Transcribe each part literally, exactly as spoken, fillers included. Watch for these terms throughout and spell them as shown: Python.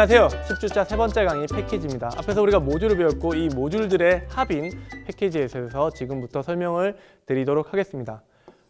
안녕하세요. 십 주차 세 번째 강의 패키지입니다. 앞에서 우리가 모듈을 배웠고 이 모듈들의 합인 패키지에 대해서 지금부터 설명을 드리도록 하겠습니다.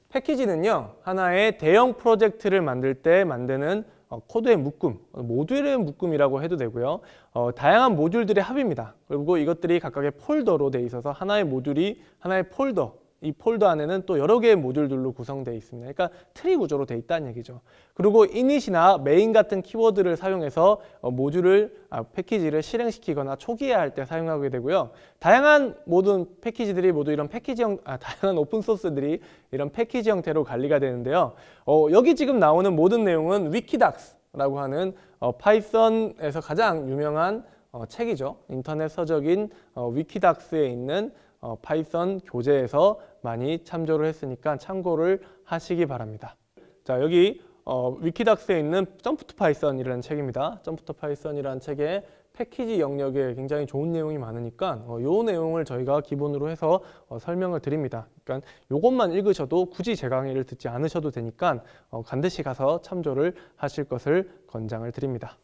패키지는요, 하나의 대형 프로젝트를 만들 때 만드는 어, 코드의 묶음, 모듈의 묶음이라고 해도 되고요. 어, 다양한 모듈들의 합입니다. 그리고 이것들이 각각의 폴더로 되어 있어서 하나의 모듈이 하나의 폴더, 이 폴더 안에는 또 여러 개의 모듈들로 구성되어 있습니다. 그러니까 트리 구조로 되어 있다는 얘기죠. 그리고 init이나 main 같은 키워드를 사용해서 모듈을, 아, 패키지를 실행시키거나 초기화할 때 사용하게 되고요. 다양한 모든 패키지들이 모두 이런 패키지 형, 아, 다양한 오픈소스들이 이런 패키지 형태로 관리가 되는데요. 어, 여기 지금 나오는 모든 내용은 위키닥스라고 하는 어, 파이썬에서 가장 유명한 어, 책이죠. 인터넷 서적인 어, 위키닥스에 있는 어, 파이썬 교재에서 많이 참조를 했으니까 참고를 하시기 바랍니다. 자, 여기 어, 위키닥스에 있는 점프 투 파이썬이라는 책입니다. 점프 투 파이썬이라는 책에 패키지 영역에 굉장히 좋은 내용이 많으니까 어, 요 내용을 저희가 기본으로 해서 어, 설명을 드립니다. 그러니까 요것만 읽으셔도 굳이 제 강의를 듣지 않으셔도 되니까 어, 반드시 가서 참조를 하실 것을 권장을 드립니다.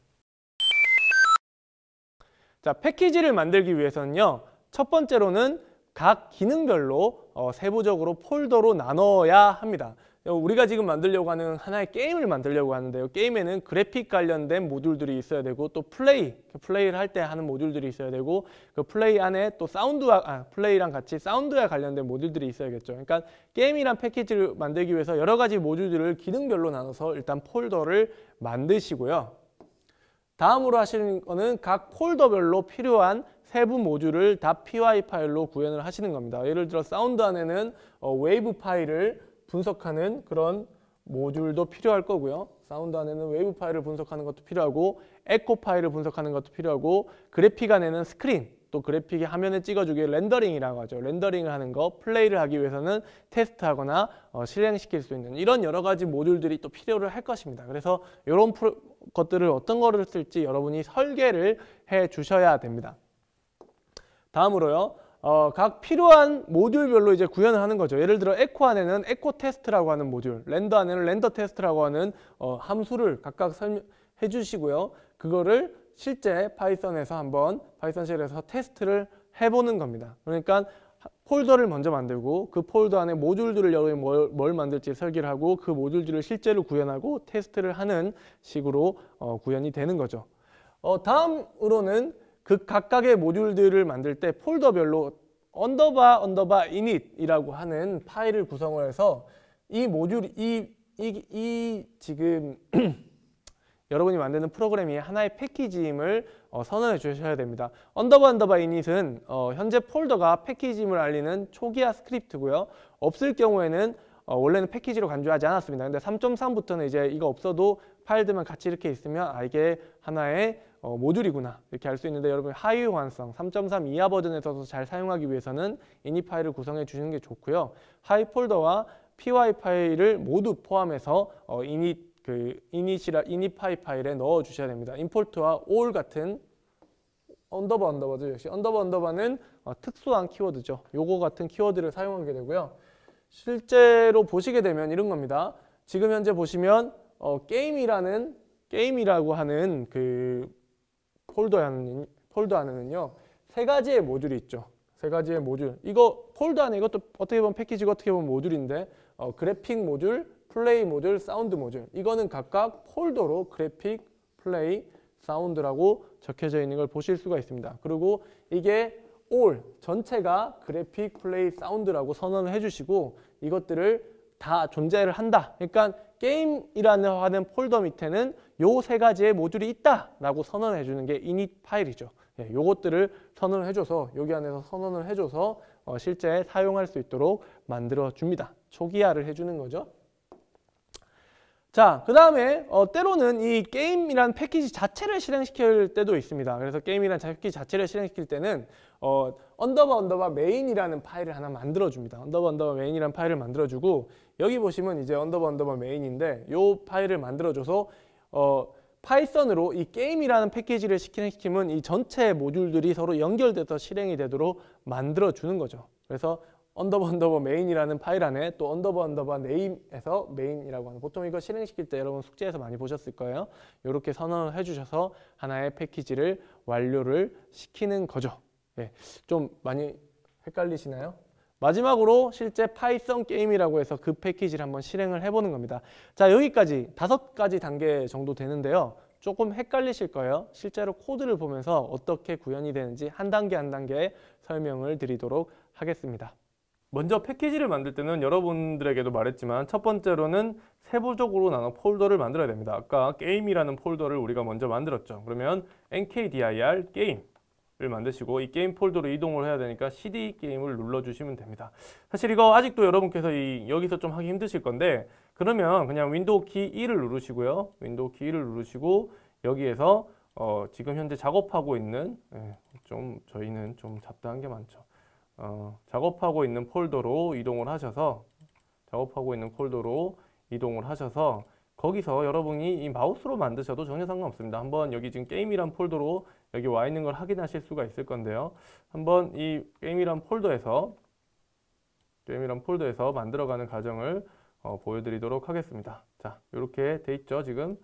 자, 패키지를 만들기 위해서는요, 첫 번째로는 각 기능별로 어, 세부적으로 폴더로 나눠야 합니다. 우리가 지금 만들려고 하는 하나의 게임을 만들려고 하는데요. 게임에는 그래픽 관련된 모듈들이 있어야 되고, 또 플레이, 플레이를 할 때 하는 모듈들이 있어야 되고, 그 플레이 안에 또 사운드와, 아, 플레이랑 같이 사운드와 관련된 모듈들이 있어야겠죠. 그러니까 게임이란 패키지를 만들기 위해서 여러 가지 모듈들을 기능별로 나눠서 일단 폴더를 만드시고요. 다음으로 하시는 거는 각 폴더별로 필요한 세부 모듈을 다 py 파일로 구현을 하시는 겁니다. 예를 들어 사운드 안에는 어, 웨이브 파일을 분석하는 그런 모듈도 필요할 거고요. 사운드 안에는 웨이브 파일을 분석하는 것도 필요하고, 에코 파일을 분석하는 것도 필요하고, 그래픽 안에는 스크린, 또 그래픽의 화면에 찍어주기 렌더링이라고 하죠. 렌더링을 하는 거, 플레이를 하기 위해서는 테스트하거나 어, 실행시킬 수 있는 이런 여러 가지 모듈들이 또 필요를 할 것입니다. 그래서 이런 프로, 것들을 어떤 거를 쓸지 여러분이 설계를 해 주셔야 됩니다. 다음으로요, 어, 각 필요한 모듈별로 이제 구현을 하는 거죠. 예를 들어 에코 안에는 에코 테스트라고 하는 모듈, 렌더 안에는 렌더 테스트라고 하는 어, 함수를 각각 설명해 주시고요. 그거를 실제 파이썬에서 한번 파이썬실에서 테스트를 해보는 겁니다. 그러니까 폴더를 먼저 만들고, 그 폴더 안에 모듈들을 여러분이 뭘, 뭘 만들지 설계를 하고, 그 모듈들을 실제로 구현하고 테스트를 하는 식으로 어, 구현이 되는 거죠. 어, 다음으로는 그 각각의 모듈들을 만들 때 폴더별로 언더바 언더바 init이라고 하는 파일을 구성을 해서 이 모듈, 이, 이, 이 지금 여러분이 만드는 프로그램이 하나의 패키지임을 어, 선언해 주셔야 됩니다. 언더바 언더바 init은 어, 현재 폴더가 패키지임을 알리는 초기화 스크립트고요. 없을 경우에는 어, 원래는 패키지로 간주하지 않았습니다. 근데 삼 점 삼부터는 이제 이거 없어도 파일들만 같이 이렇게 있으면 아, 이게 하나의 어, 모듈이구나 이렇게 알 수 있는데, 여러분 하위 호환성 삼 점 삼 이하 버전에서도 잘 사용하기 위해서는 init 파일을 구성해 주시는 게 좋고요. 하위 폴더와 py 파일을 모두 포함해서 어, init 그 init이라 initpy 파일에 넣어 주셔야 됩니다. import와 all 같은 언더바 언더바죠. 역시 언더바 언더바는 어, 특수한 키워드죠. 요거 같은 키워드를 사용하게 되고요. 실제로 보시게 되면 이런 겁니다. 지금 현재 보시면 어, 게임이라는 게임이라고 하는 그 폴더 안에는, 폴더 안에는요, 세 가지의 모듈이 있죠. 세 가지의 모듈. 이거 폴더 안에 이것도 어떻게 보면 패키지고 어떻게 보면 모듈인데, 어, 그래픽 모듈, 플레이 모듈, 사운드 모듈, 이거는 각각 폴더로 그래픽, 플레이, 사운드라고 적혀져 있는 걸 보실 수가 있습니다. 그리고 이게 all, 전체가 그래픽, 플레이, 사운드라고 선언을 해주시고 이것들을 다 존재를 한다. 그러니까 게임이라는 하는 폴더 밑에는 요 세 가지의 모듈이 있다 라고 선언을 해주는 게 init 파일이죠. 예, 요것들을 선언을 해줘서, 여기 안에서 선언을 해줘서 어, 실제 사용할 수 있도록 만들어줍니다. 초기화를 해주는 거죠. 자, 그 다음에 어, 때로는 이 게임이란 패키지 자체를 실행시킬 때도 있습니다. 그래서 게임이란 패키지 자체를 실행시킬 때는 어, 언더바 언더바 메인이라는 파일을 하나 만들어줍니다. 언더바 언더바 메인이라는 파일을 만들어주고, 여기 보시면 이제 언더바 언더바 메인인데 이 파일을 만들어줘서 어, 파이썬으로 이 게임이라는 패키지를 실행시키면 이 전체 모듈들이 서로 연결돼서 실행이 되도록 만들어주는 거죠. 그래서 언더바 언더바 메인이라는 파일 안에 또 언더바 언더바 네임에서 메인이라고 하는, 보통 이거 실행시킬 때 여러분 숙제에서 많이 보셨을 거예요. 이렇게 선언을 해주셔서 하나의 패키지를 완료를 시키는 거죠. 예, 좀 많이 헷갈리시나요? 마지막으로 실제 파이썬 게임이라고 해서 그 패키지를 한번 실행을 해보는 겁니다. 자, 여기까지 다섯 가지 단계 정도 되는데요. 조금 헷갈리실 거예요. 실제로 코드를 보면서 어떻게 구현이 되는지 한 단계 한 단계 설명을 드리도록 하겠습니다. 먼저 패키지를 만들 때는 여러분들에게도 말했지만 첫 번째로는 세부적으로 나눠 폴더를 만들어야 됩니다. 아까 게임이라는 폴더를 우리가 먼저 만들었죠. 그러면 엔케이디아이알 게임 를 만드시고 이 게임 폴더로 이동을 해야 되니까 씨디 게임을 눌러주시면 됩니다. 사실 이거 아직도 여러분께서 이 여기서 좀 하기 힘드실 건데, 그러면 그냥 윈도우 키 이를 누르시고요. 윈도우 키 이를 누르시고 여기에서 어 지금 현재 작업하고 있는, 예, 좀 저희는 좀 잡다한 게 많죠. 어 작업하고 있는 폴더로 이동을 하셔서 작업하고 있는 폴더로 이동을 하셔서 거기서 여러분이 이 마우스로 만드셔도 전혀 상관없습니다. 한번 여기 지금 게임이란 폴더로 여기 와 있는 걸 확인하실 수가 있을 건데요. 한번 이 게임이란 폴더에서 게임이란 폴더에서 만들어가는 과정을 어, 보여드리도록 하겠습니다. 자, 이렇게 돼 있죠. 지금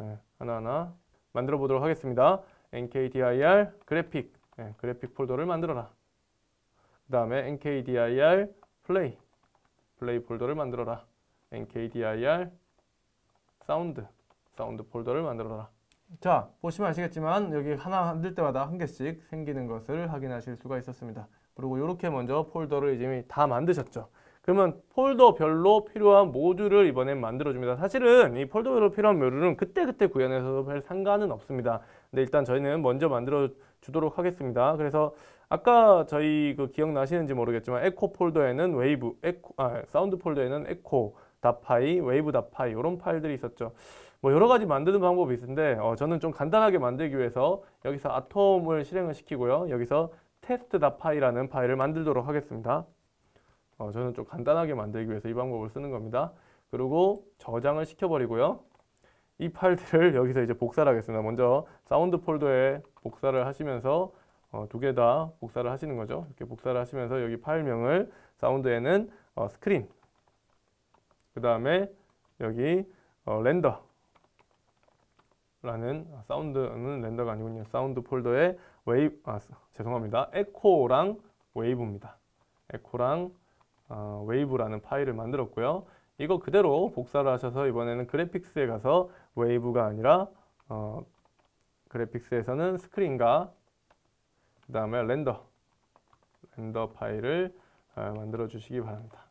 예, 하나하나 만들어 보도록 하겠습니다. 엔케이디아이알 그래픽, 예, 그래픽 폴더를 만들어라. 그 다음에 엔케이디아이알 플레이, 플레이 폴더를 만들어라. 엔케이디아이알 사운드, 사운드 폴더를 만들어라. 자, 보시면 아시겠지만 여기 하나 만들 때마다 한 개씩 생기는 것을 확인하실 수가 있었습니다. 그리고 이렇게 먼저 폴더를 이미 다 만드셨죠. 그러면 폴더별로 필요한 모듈을 이번엔 만들어줍니다. 사실은 이 폴더별로 필요한 모듈은 그때그때 구현해서 별 상관은 없습니다. 근데 일단 저희는 먼저 만들어주도록 하겠습니다. 그래서 아까 저희 그 기억나시는지 모르겠지만 에코 폴더에는 웨이브, 에코, 아, 사운드 폴더에는 에코, 다파이, 웨이브 다파이 이런 파일들이 있었죠. 뭐 여러 가지 만드는 방법이 있는데 어, 저는 좀 간단하게 만들기 위해서 여기서 아톰을 실행을 시키고요. 여기서 테스트 다파이라는 파일을 만들도록 하겠습니다. 어, 저는 좀 간단하게 만들기 위해서 이 방법을 쓰는 겁니다. 그리고 저장을 시켜버리고요. 이 파일들을 여기서 이제 복사를 하겠습니다. 먼저 사운드 폴더에 복사를 하시면서 어, 두 개 다 복사를 하시는 거죠. 이렇게 복사를 하시면서 여기 파일명을 사운드에는 어, 스크린, 그 다음에 여기 어, 렌더 라는 아, 사운드는 렌더가 아니군요. 사운드 폴더에 웨이브, 아, 죄송합니다. 에코랑 웨이브입니다. 에코랑 어, 웨이브라는 파일을 만들었고요. 이거 그대로 복사를 하셔서 이번에는 그래픽스에 가서 웨이브가 아니라 어, 그래픽스에서는 스크린과 그 다음에 렌더 렌더 파일을 어, 만들어 주시기 바랍니다.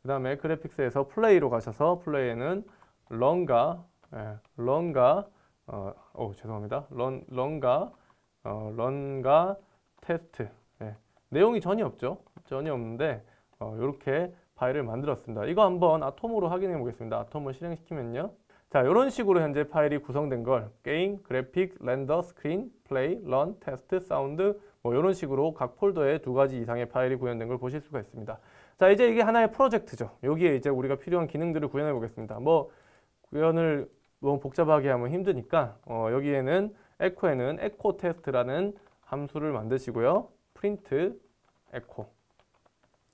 그 다음에 그래픽스에서 플레이로 가셔서 플레이에는 런과 예, 런과 어, 오, 죄송합니다. 런, 런과 어, 런과 테스트, 예, 내용이 전혀 없죠. 전혀 없는데 어, 이렇게 파일을 만들었습니다. 이거 한번 아톰으로 확인해 보겠습니다. 아톰을 실행시키면요. 자, 이런 식으로 현재 파일이 구성된 걸 게임, 그래픽, 렌더, 스크린, 플레이, 런, 테스트, 사운드 뭐 이런 식으로 각 폴더에 두 가지 이상의 파일이 구현된 걸 보실 수가 있습니다. 자, 이제 이게 하나의 프로젝트죠. 여기에 이제 우리가 필요한 기능들을 구현해 보겠습니다. 뭐 구현을 너무 복잡하게 하면 힘드니까 어, 여기에는 에코에는 에코 테스트라는 함수를 만드시고요. 프린트 에코,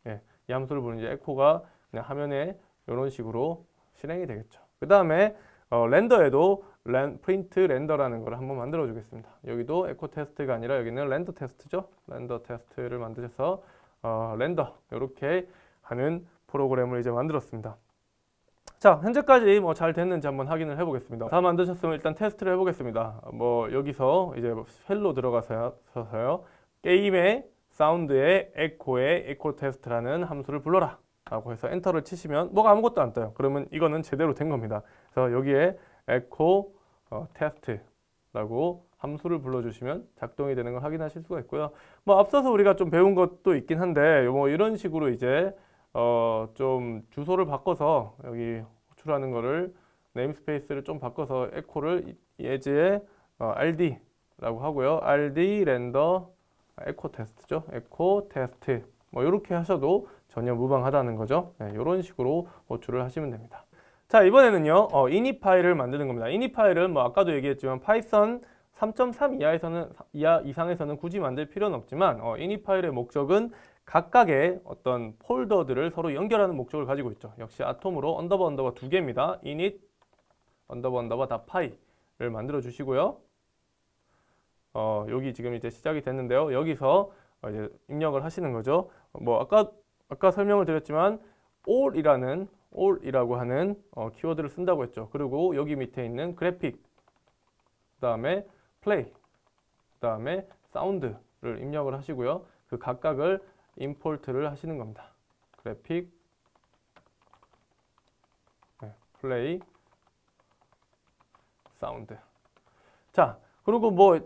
예, 이 함수를 보면 이제 에코가 그냥 화면에 이런 식으로 실행이 되겠죠. 그 다음에 어, 렌더에도 렌, 프린트 렌더라는 걸 한번 만들어 주겠습니다. 여기도 에코 테스트가 아니라 여기는 렌더 테스트죠. 렌더 테스트를 만드셔서 어, 렌더 이렇게 하는 프로그램을 이제 만들었습니다. 자, 현재까지 뭐 잘 됐는지 한번 확인을 해보겠습니다. 다 만드셨으면 일단 테스트를 해보겠습니다. 뭐 여기서 이제 쉘로 들어가서요. 게임의 사운드의 에코의 에코 테스트라는 함수를 불러라 라고 해서 엔터를 치시면 뭐가 아무것도 안 떠요. 그러면 이거는 제대로 된 겁니다. 그래서 여기에 에코 어, 테스트라고 함수를 불러주시면 작동이 되는 걸 확인하실 수가 있고요. 뭐 앞서서 우리가 좀 배운 것도 있긴 한데 뭐 이런 식으로 이제 어 좀 주소를 바꿔서 여기 호출하는 거를 네임스페이스를 좀 바꿔서 에코를 예제에 어, 알디라고 하고요. 알디 렌더 에코 테스트죠. 에코 테스트 뭐 이렇게 하셔도 전혀 무방하다는 거죠. 네, 이런 식으로 호출을 하시면 됩니다. 자, 이번에는요 어, 이니 파일을 만드는 겁니다. 이니 파일은 뭐 아까도 얘기했지만 파이썬 삼 점 삼 이하에서는 이하 이상에서는 굳이 만들 필요는 없지만 어, 이니 파일의 목적은 각각의 어떤 폴더들을 서로 연결하는 목적을 가지고 있죠. 역시 아톰으로 언더바 언더바 두 개입니다. init 언더바 언더바 다 파이를 만들어 주시고요. 어, 여기 지금 이제 시작이 됐는데요. 여기서 이제 입력을 하시는 거죠. 뭐 아까 아까 설명을 드렸지만 all이라는 all이라고 하는 어, 키워드를 쓴다고 했죠. 그리고 여기 밑에 있는 그래픽, 그다음에 play, 그다음에 사운드를 입력을 하시고요. 그 각각을 임포트를 하시는 겁니다. 그래픽, 네, 플레이, 사운드. 자, 그리고 뭐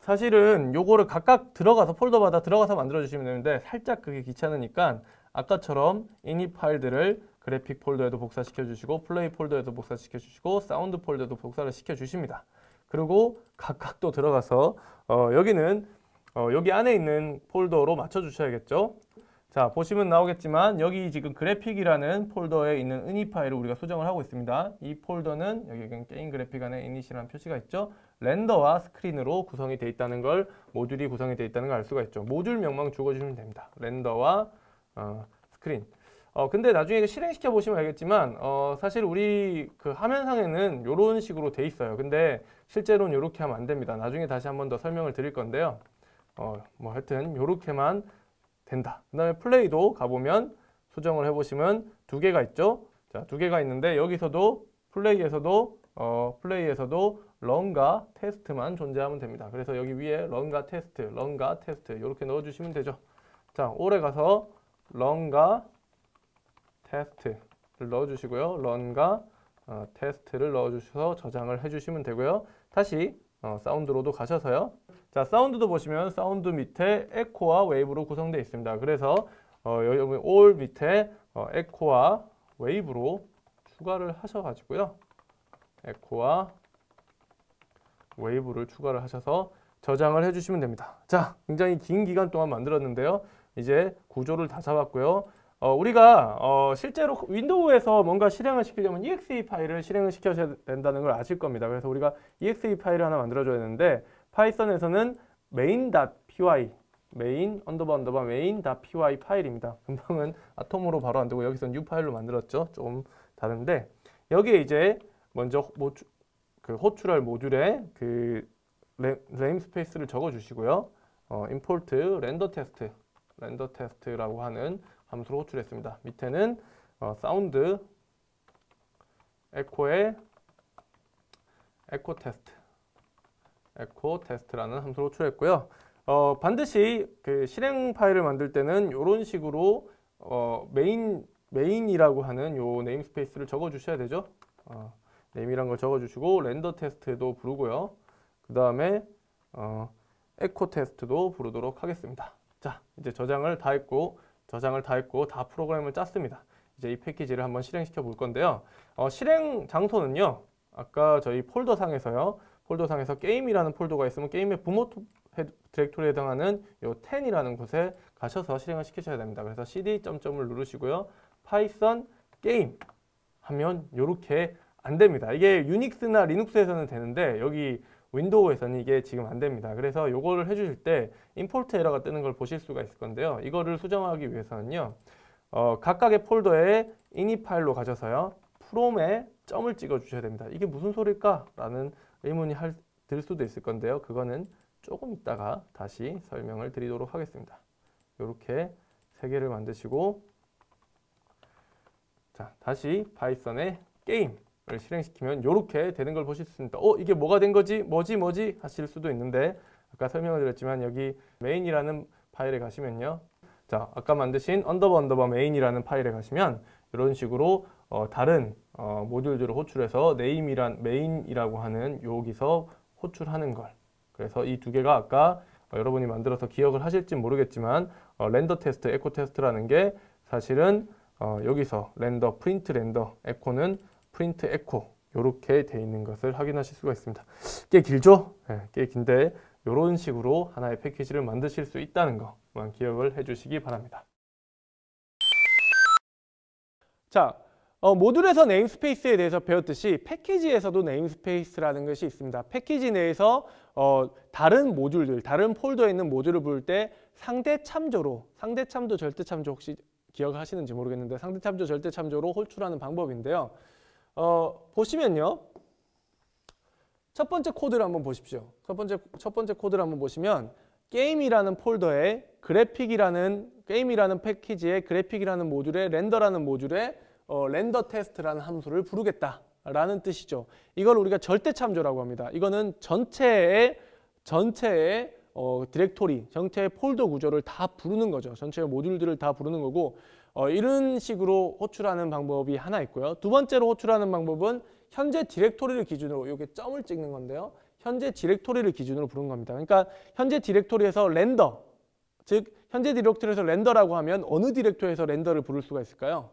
사실은 요거를 각각 들어가서 폴더마다 들어가서 만들어 주시면 되는데 살짝 그게 귀찮으니까 아까처럼 init 파일들을 그래픽 폴더에도 복사시켜 주시고 플레이 폴더에도 복사시켜 주시고 사운드 폴더에도 복사를 시켜 주십니다. 그리고 각각 또 들어가서 어, 여기는 어, 여기 안에 있는 폴더로 맞춰 주셔야겠죠. 자, 보시면 나오겠지만 여기 지금 그래픽이라는 폴더에 있는 init 파일을 우리가 수정을 하고 있습니다. 이 폴더는 여기 게임 그래픽 안에 init이라는 표시가 있죠. 렌더와 스크린으로 구성이 되어 있다는 걸, 모듈이 구성이 되어 있다는 걸 알 수가 있죠. 모듈 명만 적어주시면 됩니다. 렌더와 어, 스크린. 어, 근데 나중에 실행시켜 보시면 알겠지만 어, 사실 우리 그 화면상에는 이런 식으로 돼 있어요. 근데 실제로는 이렇게 하면 안 됩니다. 나중에 다시 한 번 더 설명을 드릴 건데요. 어, 뭐 하여튼 이렇게만 된다. 그 다음에 플레이도 가보면 수정을 해보시면 두 개가 있죠. 자, 두 개가 있는데 여기서도 플레이에서도 어, 플레이에서도 런과 테스트만 존재하면 됩니다. 그래서 여기 위에 런과 테스트, 런과 테스트 이렇게 넣어주시면 되죠. 자, 올해 가서 런과 테스트를 넣어주시고요. 런과 어, 테스트를 넣어주셔서 저장을 해주시면 되고요. 다시 어, 사운드로도 가셔서요. 자, 사운드도 보시면 사운드 밑에 에코와 웨이브로 구성되어 있습니다. 그래서 어, 여기 all 밑에 어, 에코와 웨이브로 추가를 하셔가지고요. 에코와 웨이브를 추가를 하셔서 저장을 해주시면 됩니다. 자, 굉장히 긴 기간 동안 만들었는데요. 이제 구조를 다 잡았고요. 어, 우리가 어, 실제로 윈도우에서 뭔가 실행을 시키려면 이엑스이 파일을 실행을 시켜야 된다는 걸 아실 겁니다. 그래서 우리가 이엑스이 파일을 하나 만들어줘야 되는데 파이썬에서는 main.py, main, 언더바 언더바 main.py 파일입니다. 금방은 아톰으로 바로 안 되고 여기서 new 파일로 만들었죠. 좀 다른데 여기에 이제 먼저 뭐, 그 호출할 모듈에 그 네임스페이스를 적어주시고요. 어, import render test, render test라고 하는 함수로 호출했습니다. 밑에는 어, 사운드, 에코의 에코 테스트, 에코 테스트라는 함수로 호출했고요. 어, 반드시 그 실행 파일을 만들 때는 이런 식으로 어, 메인 메인이라고 하는 요 네임스페이스를 적어주셔야 되죠. 어, 네임이란 걸 적어주시고 렌더 테스트도 부르고요. 그 다음에 어, 에코 테스트도 부르도록 하겠습니다. 자, 이제 저장을 다 했고. 저장을 다 했고 다 프로그램을 짰습니다. 이제 이 패키지를 한번 실행시켜 볼 건데요. 어, 실행 장소는요. 아까 저희 폴더 상에서요. 폴더 상에서 게임이라는 폴더가 있으면 게임의 부모 디렉토리에 해당하는 요 텐이라는 곳에 가셔서 실행을 시키셔야 됩니다. 그래서 cd 점점을 누르시고요. 파이썬 게임 하면 요렇게 안 됩니다. 이게 유닉스나 리눅스에서는 되는데 여기 윈도우에서는 이게 지금 안 됩니다. 그래서 요거를 해주실 때 임포트 에러가 뜨는 걸 보실 수가 있을 건데요. 이거를 수정하기 위해서는요. 어, 각각의 폴더에 init 파일로 가셔서요. from에 점을 찍어 주셔야 됩니다. 이게 무슨 소릴까? 라는 의문이 할, 들 수도 있을 건데요. 그거는 조금 있다가 다시 설명을 드리도록 하겠습니다. 요렇게 세 개를 만드시고 자, 다시 파이썬의 게임 실행시키면 이렇게 되는 걸 보실 수 있습니다. 어? 이게 뭐가 된 거지? 뭐지? 뭐지? 하실 수도 있는데 아까 설명을 드렸지만 여기 메인이라는 파일에 가시면요. 자, 아까 만드신 언더바 언더바 메인이라는 파일에 가시면 이런 식으로 어, 다른 어, 모듈들을 호출해서 네임이란 메인이라고 하는 여기서 호출하는 걸. 그래서 이 두 개가 아까 어, 여러분이 만들어서 기억을 하실지 모르겠지만 어, 렌더 테스트, 에코 테스트라는 게 사실은 어, 여기서 렌더, 프린트 렌더, 에코는 프린트 에코 이렇게 돼 있는 것을 확인하실 수가 있습니다. 꽤 길죠? 네, 꽤 긴데 이런 식으로 하나의 패키지를 만드실 수 있다는 것만 기억을 해주시기 바랍니다. 자, 어, 모듈에서 네임스페이스에 대해서 배웠듯이 패키지에서도 네임스페이스라는 것이 있습니다. 패키지 내에서 어, 다른 모듈들, 다른 폴더에 있는 모듈을 부를 때 상대 참조로, 상대 참조, 절대 참조 혹시 기억하시는지 모르겠는데 상대 참조, 절대 참조로 호출하는 방법인데요. 어, 보시면요. 첫 번째 코드를 한번 보십시오. 첫 번째, 첫 번째 코드를 한번 보시면 게임이라는 폴더에 그래픽이라는 게임이라는 패키지에 그래픽이라는 모듈에 렌더라는 모듈에 어, 렌더 테스트라는 함수를 부르겠다라는 뜻이죠. 이걸 우리가 절대 참조라고 합니다. 이거는 전체의 전체의 어, 디렉토리, 전체의 폴더 구조를 다 부르는 거죠. 전체의 모듈들을 다 부르는 거고 어, 이런 식으로 호출하는 방법이 하나 있고요. 두 번째로 호출하는 방법은 현재 디렉토리를 기준으로 이렇게 점을 찍는 건데요. 현재 디렉토리를 기준으로 부른 겁니다. 그러니까 현재 디렉토리에서 렌더, 즉 현재 디렉토리에서 렌더라고 하면 어느 디렉토리에서 렌더를 부를 수가 있을까요?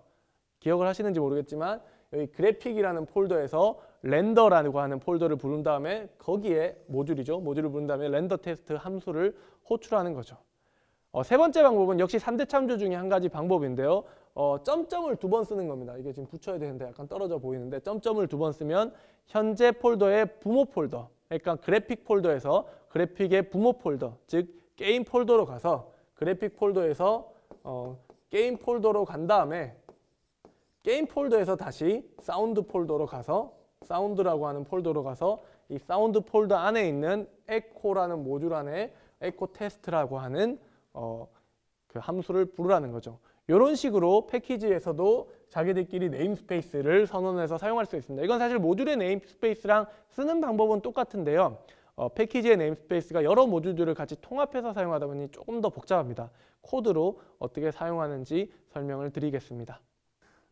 기억을 하시는지 모르겠지만 여기 그래픽이라는 폴더에서 렌더라고 하는 폴더를 부른 다음에 거기에 모듈이죠. 모듈을 부른 다음에 렌더 테스트 함수를 호출하는 거죠. 어, 세 번째 방법은 역시 삼 대 참조 중에 한 가지 방법인데요. 어, 점점을 두 번 쓰는 겁니다. 이게 지금 붙여야 되는데 약간 떨어져 보이는데 점점을 두 번 쓰면 현재 폴더의 부모 폴더, 그러니까 그래픽 폴더에서 그래픽의 부모 폴더, 즉 게임 폴더로 가서 그래픽 폴더에서 어, 게임 폴더로 간 다음에 게임 폴더에서 다시 사운드 폴더로 가서 사운드라고 하는 폴더로 가서 이 사운드 폴더 안에 있는 에코라는 모듈 안에 에코 테스트라고 하는 어, 그 함수를 부르라는 거죠. 이런 식으로 패키지에서도 자기들끼리 네임스페이스를 선언해서 사용할 수 있습니다. 이건 사실 모듈의 네임스페이스랑 쓰는 방법은 똑같은데요. 어, 패키지의 네임스페이스가 여러 모듈들을 같이 통합해서 사용하다 보니 조금 더 복잡합니다. 코드로 어떻게 사용하는지 설명을 드리겠습니다.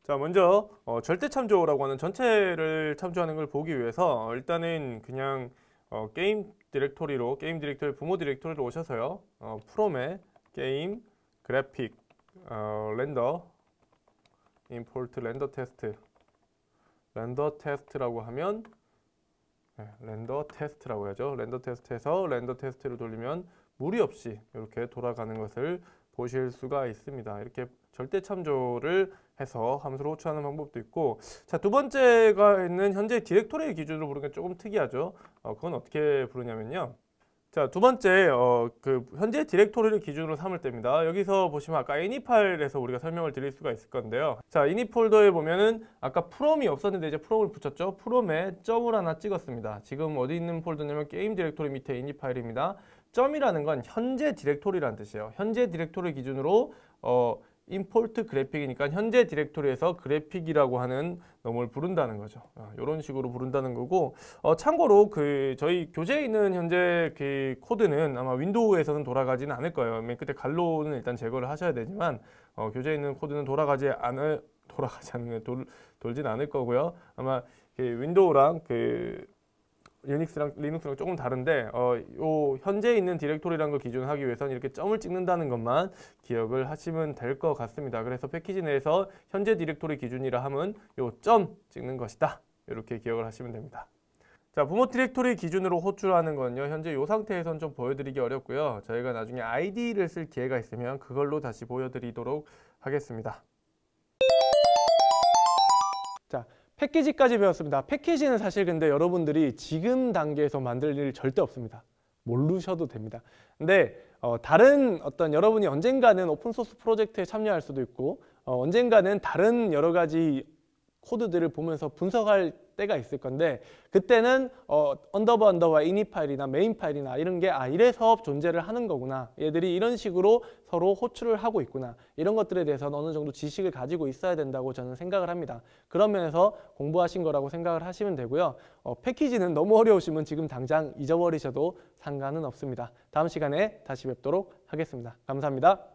자, 먼저 어, 절대 참조라고 하는 전체를 참조하는 걸 보기 위해서 일단은 그냥 어, 게임 디렉토리로, 게임 디렉토리 부모 디렉토리로 오셔서요. 어, 프롬에 게임, 그래픽, 어, 렌더, 임포트 렌더 테스트, 렌더 테스트라고 하면 네, 렌더 테스트라고 해야죠. 렌더 테스트에서 렌더 테스트를 돌리면 무리 없이 이렇게 돌아가는 것을 보실 수가 있습니다. 이렇게 절대 참조를 해서 함수를 호출하는 방법도 있고, 자, 두 번째가 있는 현재 디렉토리 기준으로 부르는 게 조금 특이하죠. 어, 그건 어떻게 부르냐면요. 자, 두 번째 어, 그 현재 디렉토리를 기준으로 삼을 때입니다. 여기서 보시면 아까 애니 파일에서 우리가 설명을 드릴 수가 있을 건데요. 자, 애니 폴더에 보면은 아까 프롬이 없었는데 이제 프롬을 붙였죠. 프롬에 점을 하나 찍었습니다. 지금 어디 있는 폴더냐면 게임 디렉토리 밑에 애니 파일입니다. 점이라는 건 현재 디렉토리라는 뜻이에요. 현재 디렉토리 기준으로 어, 임포트 그래픽이니까 현재 디렉토리에서 그래픽이라고 하는 놈을 부른다는 거죠. 어, 이런 식으로 부른다는 거고, 어, 참고로 그 저희 교재에 있는 현재 그 코드는 아마 윈도우에서는 돌아가지는 않을 거예요. 맨 끝에 갈로는 일단 제거를 하셔야 되지만 어, 교재에 있는 코드는 돌아가지 않을 돌아가지 않는 돌 돌진 않을 거고요. 아마 그 윈도우랑 그 유닉스랑 리눅스랑 조금 다른데 어, 요 현재 있는 디렉토리라는 걸 기준하기 위해서는 이렇게 점을 찍는다는 것만 기억을 하시면 될 것 같습니다. 그래서 패키지 내에서 현재 디렉토리 기준이라 함은 요 점 찍는 것이다. 이렇게 기억을 하시면 됩니다. 자, 부모 디렉토리 기준으로 호출하는 건요. 현재 요 상태에선 좀 보여드리기 어렵고요. 저희가 나중에 아이디를 쓸 기회가 있으면 그걸로 다시 보여드리도록 하겠습니다. 자. 패키지까지 배웠습니다. 패키지는 사실 근데 여러분들이 지금 단계에서 만들 일 절대 없습니다. 모르셔도 됩니다. 근데 어, 다른 어떤 여러분이 언젠가는 오픈소스 프로젝트에 참여할 수도 있고 어, 언젠가는 다른 여러 가지 코드들을 보면서 분석할 때가 있을 건데 그때는 어, 언더바 언더바 이니 파일이나 메인 파일이나 이런 게 아 이래서 존재를 하는 거구나, 얘들이 이런 식으로 서로 호출을 하고 있구나, 이런 것들에 대해서는 어느 정도 지식을 가지고 있어야 된다고 저는 생각을 합니다. 그런 면에서 공부하신 거라고 생각을 하시면 되고요. 어, 패키지는 너무 어려우시면 지금 당장 잊어버리셔도 상관은 없습니다. 다음 시간에 다시 뵙도록 하겠습니다. 감사합니다.